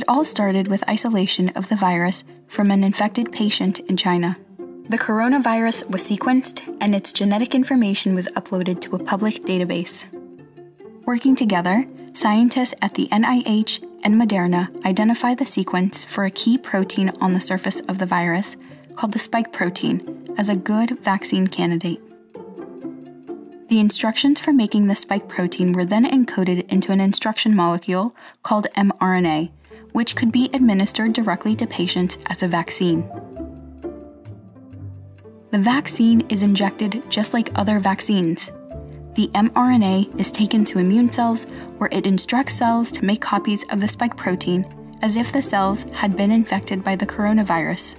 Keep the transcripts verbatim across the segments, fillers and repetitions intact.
It all started with isolation of the virus from an infected patient in China. The coronavirus was sequenced, and its genetic information was uploaded to a public database. Working together, scientists at the N I H and Moderna identify the sequence for a key protein on the surface of the virus, called the spike protein, as a good vaccine candidate. The instructions for making the spike protein were then encoded into an instruction molecule called m R N A, which could be administered directly to patients as a vaccine. The vaccine is injected just like other vaccines. The m R N A is taken to immune cells, where it instructs cells to make copies of the spike protein, as if the cells had been infected by the coronavirus.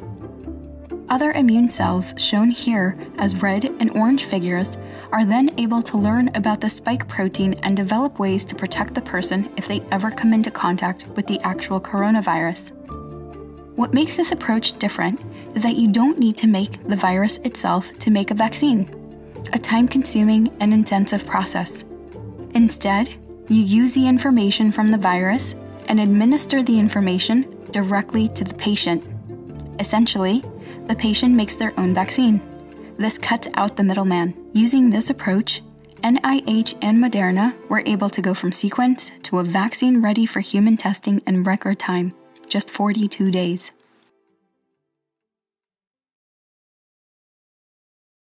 Other immune cells, shown here as red and orange figures, are then able to learn about the spike protein and develop ways to protect the person if they ever come into contact with the actual coronavirus. What makes this approach different is that you don't need to make the virus itself to make a vaccine, a time-consuming and intensive process. Instead, you use the information from the virus and administer the information directly to the patient. Essentially, the patient makes their own vaccine. This cuts out the middleman. Using this approach, N I H and Moderna were able to go from sequence to a vaccine ready for human testing in record time, just forty-two days.